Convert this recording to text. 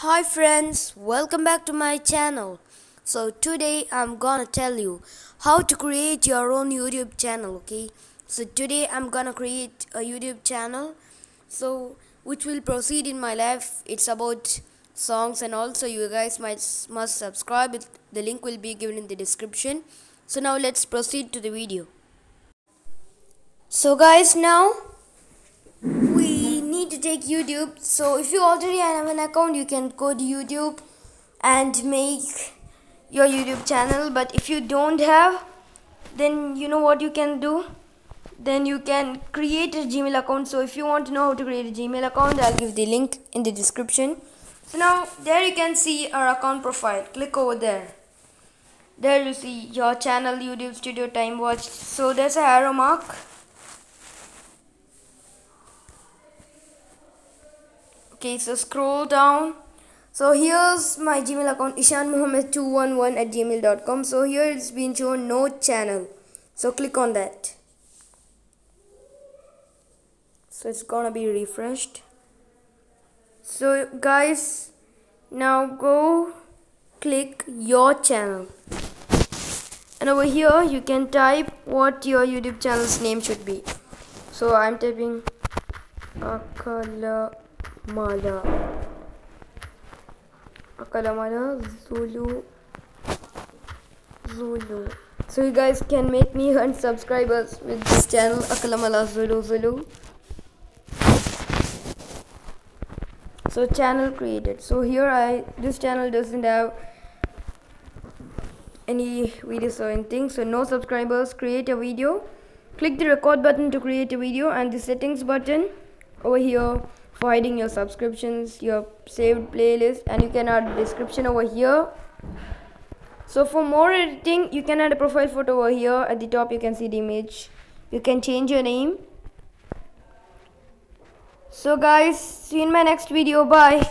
Hi friends, welcome back to my channel. So today I'm gonna tell you how to create your own YouTube channel, okay? So today I'm gonna create a YouTube channel, so which will proceed in my life. It's about songs, and also you guys must subscribe. The link will be given in the description. So now let's proceed to the video. So guys, now to take YouTube. So if you already have an account, you can go to YouTube and make your YouTube channel. But if you don't have, then you know what you can do, then you can create a Gmail account. So if you want to know how to create a Gmail account, I'll give the link in the description. So now there you can see our account profile. Click over there. You see your channel, YouTube Studio, time watched. So there's a arrow mark. Okay, so scroll down. So here's my Gmail account, ishanmohammed211@gmail.com. So here it's been shown no channel. So click on that. So it's gonna be refreshed. So guys, now go click your channel. And over here you can type what your YouTube channel's name should be. So I'm typing Akalamala Zulu. So you guys can make me 100 subscribers with this channel, Akalamala Zulu. So channel created. So here this channel doesn't have any videos or anything. So no subscribers. Create a video. Click the record button to create a video, and the settings button over here for hiding your subscriptions, your saved playlist, and you can add a description over here. So for more editing, you can add a profile photo over here. At the top you can see the image. You can change your name. So guys, see you in my next video. Bye.